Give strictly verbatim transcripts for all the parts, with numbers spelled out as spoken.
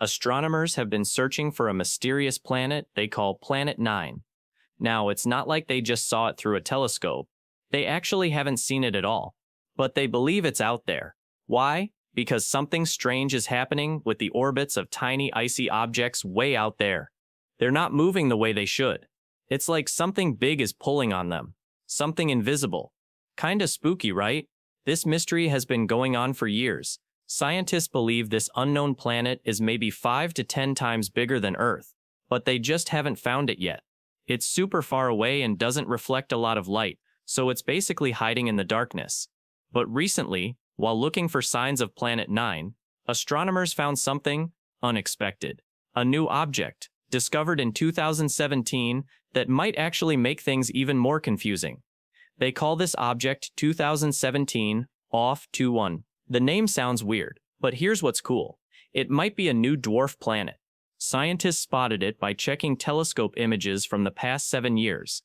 astronomers have been searching for a mysterious planet they call Planet nine. Now, it's not like they just saw it through a telescope. They actually haven't seen it at all. But they believe it's out there. Why? Because something strange is happening with the orbits of tiny icy objects way out there. They're not moving the way they should. It's like something big is pulling on them. Something invisible. Kinda spooky, right? This mystery has been going on for years. Scientists believe this unknown planet is maybe five to ten times bigger than Earth, but they just haven't found it yet. It's super far away and doesn't reflect a lot of light, so it's basically hiding in the darkness. But recently, while looking for signs of Planet nine, astronomers found something unexpected. A new object, discovered in two thousand seventeen, that might actually make things even more confusing. They call this object two thousand seventeen O F two oh one. The name sounds weird, but here's what's cool. It might be a new dwarf planet. Scientists spotted it by checking telescope images from the past seven years.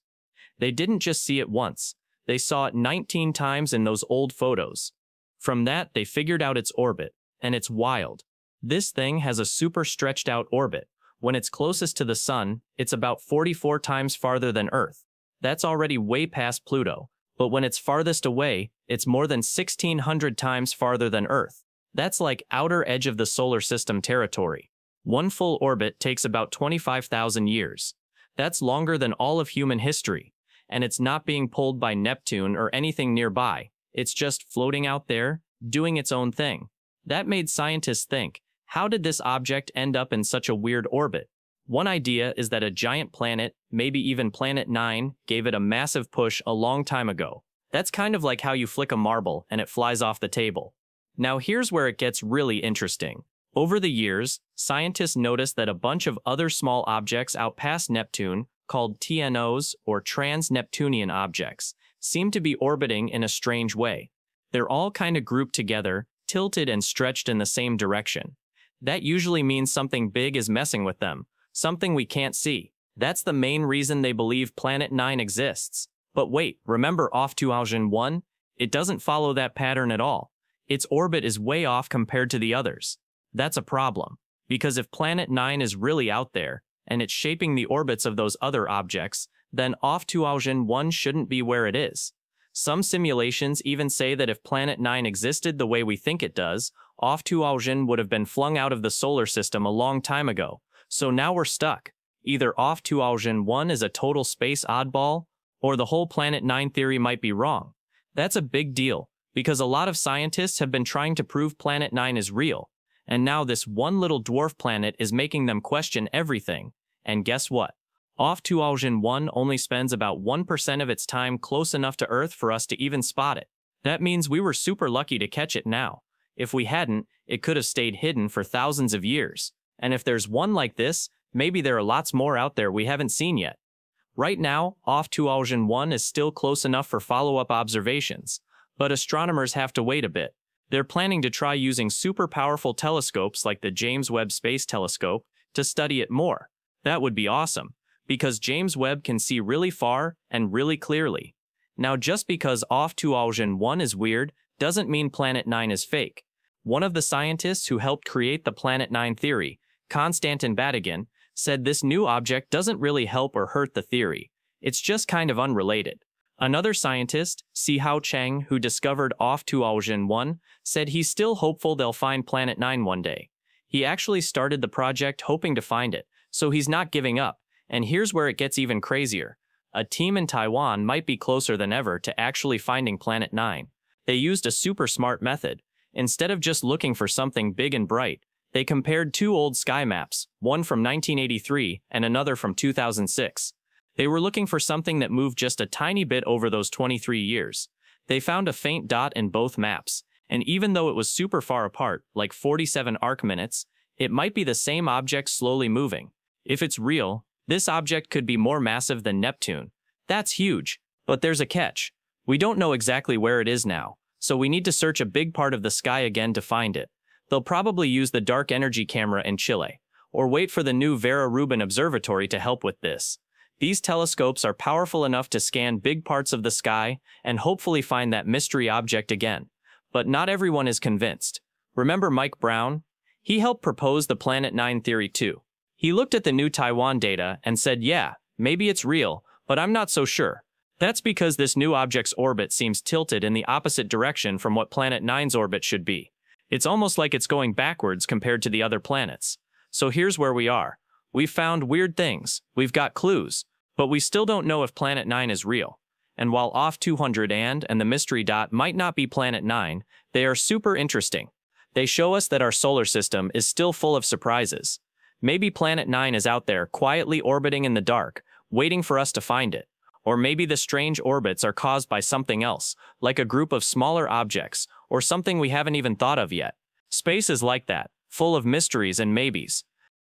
They didn't just see it once. They saw it nineteen times in those old photos. From that, they figured out its orbit, and it's wild. This thing has a super stretched out orbit. When it's closest to the Sun, it's about forty-four times farther than Earth. That's already way past Pluto, but when it's farthest away, it's more than sixteen hundred times farther than Earth. That's like outer edge of the solar system territory. One full orbit takes about twenty-five thousand years. That's longer than all of human history, and it's not being pulled by Neptune or anything nearby. It's just floating out there, doing its own thing. That made scientists think, how did this object end up in such a weird orbit? One idea is that a giant planet, maybe even Planet nine, gave it a massive push a long time ago. That's kind of like how you flick a marble and it flies off the table. Now here's where it gets really interesting. Over the years, scientists noticed that a bunch of other small objects out past Neptune, called T N Os or trans-Neptunian objects, seem to be orbiting in a strange way. They're all kind of grouped together, tilted and stretched in the same direction. That usually means something big is messing with them. Something we can't see. That's the main reason they believe Planet nine exists. But wait, remember O F two oh one? It doesn't follow that pattern at all. Its orbit is way off compared to the others. That's a problem. Because if Planet nine is really out there, and it's shaping the orbits of those other objects, then O F two oh one shouldn't be where it is. Some simulations even say that if Planet nine existed the way we think it does, O F two oh one would have been flung out of the solar system a long time ago. So now we're stuck. Either O F two oh one is a total space oddball, or the whole Planet nine theory might be wrong. That's a big deal, because a lot of scientists have been trying to prove Planet nine is real, and now this one little dwarf planet is making them question everything. And guess what? O F two oh one only spends about one percent of its time close enough to Earth for us to even spot it. That means we were super lucky to catch it now. If we hadn't, it could have stayed hidden for thousands of years. And if there's one like this, maybe there are lots more out there we haven't seen yet. Right now, O F two oh one is still close enough for follow-up observations, but astronomers have to wait a bit. They're planning to try using super powerful telescopes like the James Webb Space Telescope to study it more. That would be awesome, because James Webb can see really far and really clearly. Now, just because O F two oh one is weird doesn't mean Planet nine is fake. One of the scientists who helped create the Planet nine theory, Konstantin Batygin, said this new object doesn't really help or hurt the theory. It's just kind of unrelated. Another scientist, Sihao Cheng, who discovered O F two oh one, said he's still hopeful they'll find Planet nine one day. He actually started the project hoping to find it, so he's not giving up. And here's where it gets even crazier. A team in Taiwan might be closer than ever to actually finding Planet nine. They used a super smart method. Instead of just looking for something big and bright, they compared two old sky maps, one from nineteen eighty-three and another from two thousand six. They were looking for something that moved just a tiny bit over those twenty-three years. They found a faint dot in both maps, and even though it was super far apart, like forty-seven arc minutes, it might be the same object slowly moving. If it's real, this object could be more massive than Neptune. That's huge, but there's a catch. We don't know exactly where it is now, so we need to search a big part of the sky again to find it. They'll probably use the Dark Energy Camera in Chile, or wait for the new Vera Rubin Observatory to help with this. These telescopes are powerful enough to scan big parts of the sky and hopefully find that mystery object again. But not everyone is convinced. Remember Mike Brown? He helped propose the Planet nine theory too. He looked at the new Taiwan data and said, yeah, maybe it's real, but I'm not so sure. That's because this new object's orbit seems tilted in the opposite direction from what Planet nine's orbit should be. It's almost like it's going backwards compared to the other planets. So here's where we are. We've found weird things, we've got clues, but we still don't know if Planet nine is real. And while O F two hundred and and the mystery dot might not be Planet nine, they are super interesting. They show us that our solar system is still full of surprises. Maybe Planet nine is out there quietly orbiting in the dark, waiting for us to find it. Or maybe the strange orbits are caused by something else, like a group of smaller objects, or something we haven't even thought of yet. Space is like that, full of mysteries and maybes.